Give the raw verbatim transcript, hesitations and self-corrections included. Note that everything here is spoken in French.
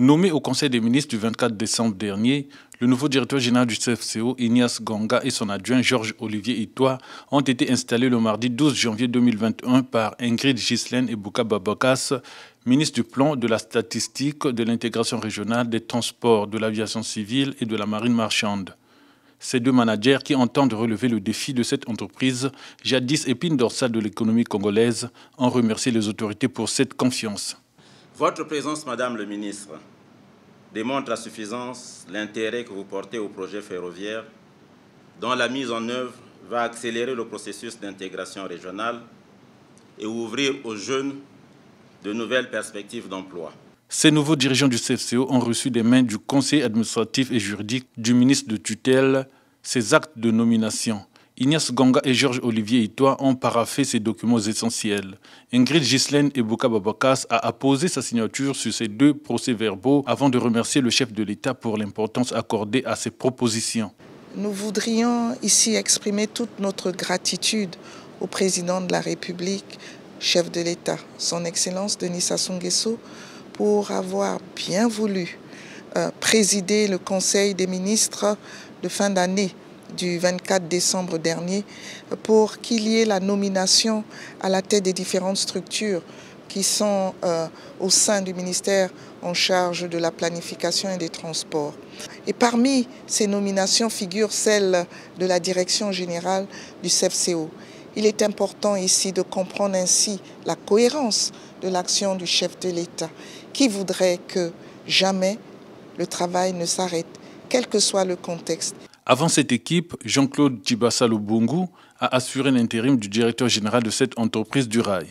Nommé au Conseil des ministres du vingt-quatre décembre dernier, le nouveau directeur général du C F C O, Ignace Ganga, et son adjoint Georges-Olivier Itois ont été installés le mardi douze janvier deux mille vingt et un par Ingrid Ghislaine Ebouka-Babackas, ministre du Plan, de la Statistique, de l'Intégration régionale, des Transports, de l'Aviation civile et de la Marine marchande. Ces deux managers qui entendent relever le défi de cette entreprise, jadis épine dorsale de l'économie congolaise, ont remercié les autorités pour cette confiance. Votre présence, Madame le ministre, démontre à suffisance l'intérêt que vous portez au projet ferroviaire, dont la mise en œuvre va accélérer le processus d'intégration régionale et ouvrir aux jeunes de nouvelles perspectives d'emploi. Ces nouveaux dirigeants du C F C O ont reçu des mains du conseil administratif et juridique du ministre de tutelle ces actes de nomination. Ignace Ganga et Georges-Olivier Itois ont paraphé ces documents essentiels. Ingrid Ghislaine Ebouka-Babackas a apposé sa signature sur ces deux procès-verbaux avant de remercier le chef de l'État pour l'importance accordée à ces propositions. Nous voudrions ici exprimer toute notre gratitude au président de la République, chef de l'État, son Excellence Denis Sassou Nguesso, pour avoir bien voulu euh, présider le Conseil des ministres de fin d'année du vingt-quatre décembre dernier pour qu'il y ait la nomination à la tête des différentes structures qui sont euh, au sein du ministère en charge de la planification et des transports. Et parmi ces nominations figure celle de la direction générale du C F C O. Il est important ici de comprendre ainsi la cohérence de l'action du chef de l'État qui voudrait que jamais le travail ne s'arrête, quel que soit le contexte. Avant cette équipe, Jean-Claude Djibasalo Bungou a assuré l'intérim du directeur général de cette entreprise du rail.